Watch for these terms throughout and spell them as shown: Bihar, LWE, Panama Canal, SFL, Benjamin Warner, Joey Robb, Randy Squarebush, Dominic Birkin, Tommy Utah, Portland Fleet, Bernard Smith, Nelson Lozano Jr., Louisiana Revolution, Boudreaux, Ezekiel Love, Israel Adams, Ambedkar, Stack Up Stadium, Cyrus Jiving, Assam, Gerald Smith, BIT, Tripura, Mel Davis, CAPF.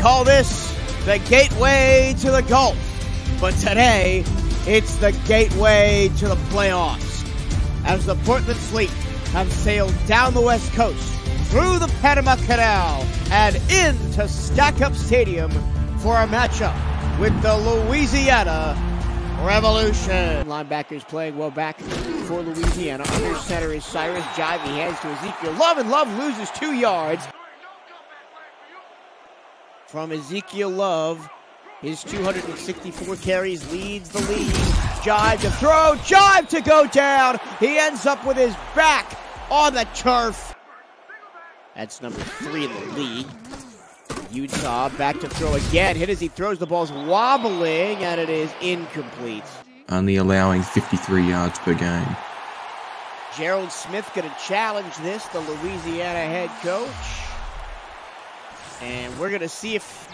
call this the gateway to the Gulf, but today it's the gateway to the playoffs, as the Portland Fleet have sailed down the West Coast, through the Panama Canal, and into Stack Up Stadium for a matchup with the Louisiana Revolution. Linebackers playing well back for Louisiana. Under center is Cyrus Jiving. He hands to Ezekiel Love, and Love loses 2 yards. From Ezekiel Love, his 264 carries leads the league. Jive to throw, Jive to go down. He ends up with his back on the turf. That's number 3 in the league. Utah back to throw again. Hit as he throws, the ball's wobbling, and it is incomplete. Only allowing 53 yards per game. Gerald Smith gonna challenge this, the Louisiana head coach. And we're gonna see if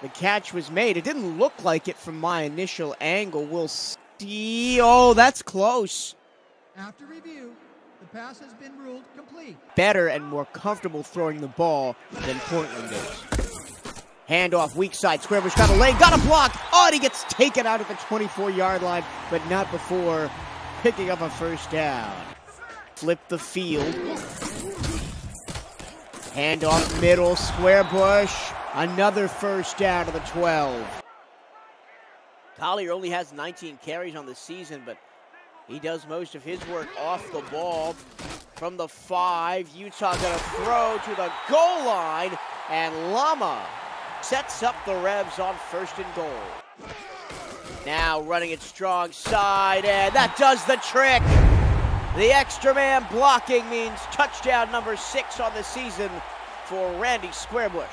the catch was made. It didn't look like it from my initial angle. We'll see. Oh, that's close. After review, the pass has been ruled complete. Better and more comfortable throwing the ball than Portland is. Handoff, weak side. Squarebush got a lane, got a block. Oh, and he gets taken out at the 24-yard line, but not before picking up a first down. Flip the field. Handoff middle, Squarebush. Another first down to the 12. Collier only has 19 carries on the season, but he does most of his work off the ball. From the 5, Utah gonna throw to the goal line, and Lama sets up the Rebs on 1st and goal. Now running it strong side, and that does the trick. The extra man blocking means touchdown number 6 on the season for Randy Squarebush,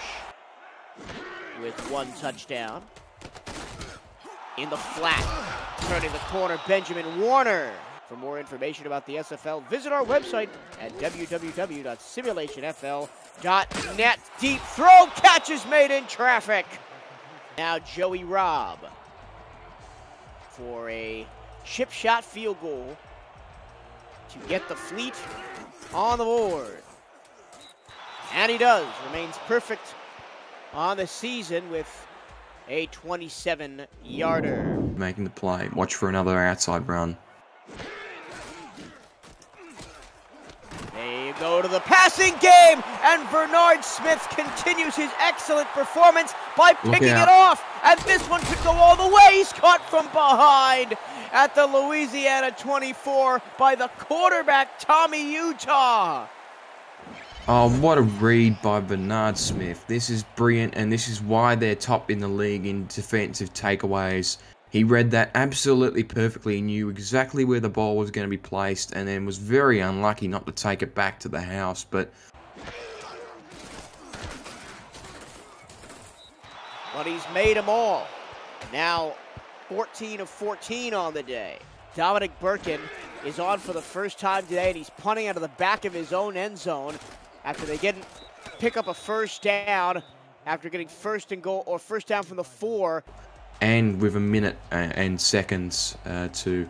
with 1 touchdown. In the flat, turning the corner, Benjamin Warner. For more information about the SFL, visit our website at www.simulationfl.net. Deep throw, catch is made in traffic. Now Joey Robb for a chip shot field goal to get the Fleet on the board. And he does, remains perfect on the season with a 27-yarder. Making the play. Watch for another outside run. They go to the passing game, and Bernard Smith continues his excellent performance by picking it off. And this one could go all the way. He's caught from behind at the Louisiana 24 by the quarterback, Tommy Utah. Oh, what a read by Bernard Smith. This is brilliant, and this is why they're top in the league in defensive takeaways. He read that absolutely perfectly, knew exactly where the ball was going to be placed, and then was very unlucky not to take it back to the house. But he's made them all. Now 14 of 14 on the day. Dominic Birkin is on for the first time today, and he's punting out of the back of his own end zone. After they pick up a first down, after getting 1st and goal, or first down from the 4. And with a minute and seconds to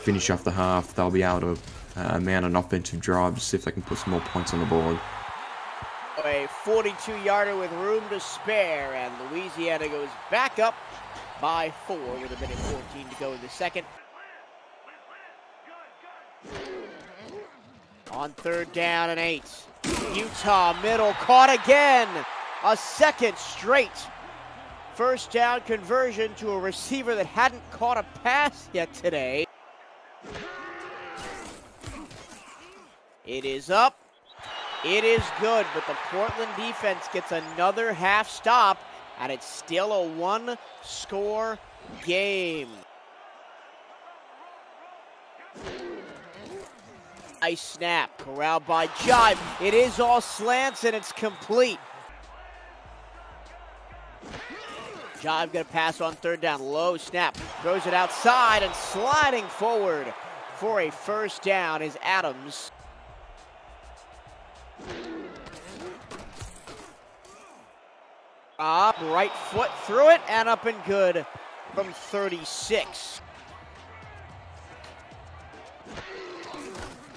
finish off the half, they'll be able to mount an offensive drive to see if they can put some more points on the board. A 42-yarder with room to spare, and Louisiana goes back up by 4 with a minute 14 to go in the second. On 3rd down and 8. Utah middle, caught again. A 2nd straight first down conversion to a receiver that hadn't caught a pass yet today. It is up. It is good, but the Portland defense gets another half stop, and it's still a 1-score game. Nice snap, corralled by Jive. It is all slants, and it's complete. Jive gonna pass on 3rd down, low snap. Throws it outside, and sliding forward for a 1st down is Adams. Up, right foot through it, and up and good from 36.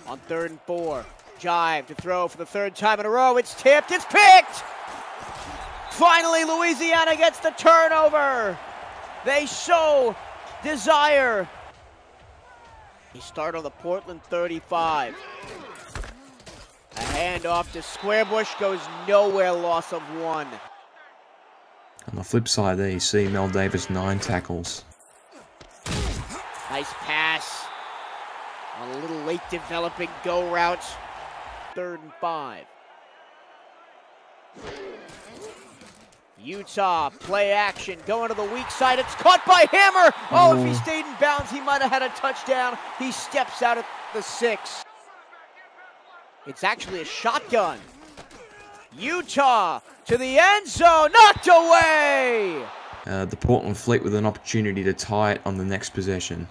On 3rd and 4, Jive to throw for the 3rd time in a row. It's tipped, it's picked! Finally, Louisiana gets the turnover. They show desire. He started on the Portland 35. A handoff to Squarebush goes nowhere, loss of one. On the flip side there, you see Mel Davis, 9 tackles. Nice pass. On a little late developing go route. 3rd and 5. Utah, play action, going to the weak side. It's caught by Hammer. Oh, if he stayed in bounds, he might have had a touchdown. He steps out at the 6. It's actually a shotgun. Utah to the end zone, knocked away. The Portland Fleet with an opportunity to tie it on the next possession.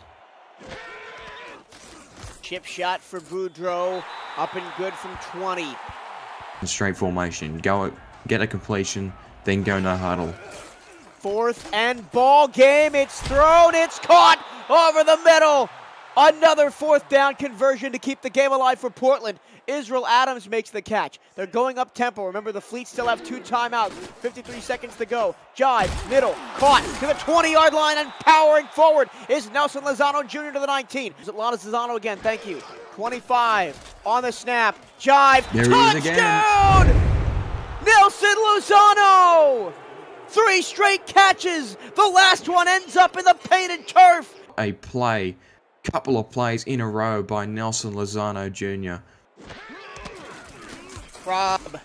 Chip shot for Boudreaux, up and good from 20. Straight formation, go get a completion, then go no huddle. 4th and ball game, it's thrown, it's caught over the middle. Another 4th down conversion to keep the game alive for Portland. Israel Adams makes the catch. They're going up tempo. Remember, the Fleet still have 2 timeouts. 53 seconds to go. Jive, middle, caught to the 20-yard line, and powering forward is Nelson Lozano Jr. to the 19. Lozano again, thank you. 25 on the snap. Jive, there touchdown! He is again. Nelson Lozano! 3 straight catches. The last one ends up in the painted turf. A play. Couple of plays in a row by Nelson Lozano Jr. Robb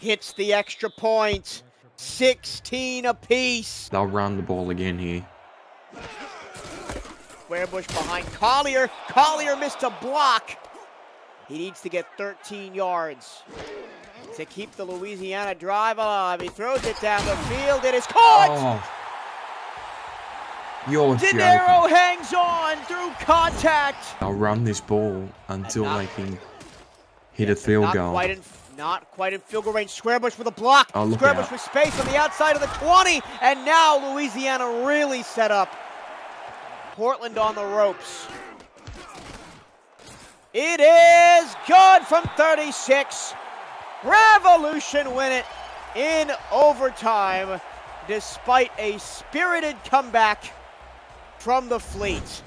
hits the extra point. 16 apiece. They'll run the ball again here. Squarebush behind Collier. Collier missed a block. He needs to get 13 yards to keep the Louisiana drive alive. He throws it down the field. It is caught! Oh. Dinero hangs on through contact. They'll run this ball until they can hit a field goal. Not quite in field goal range. Squarebush with a block. Oh, Squarebush with space on the outside of the 20. And now Louisiana really set up. Portland on the ropes. It is good from 36. Revolution win it in overtime, despite a spirited comeback from the Fleet.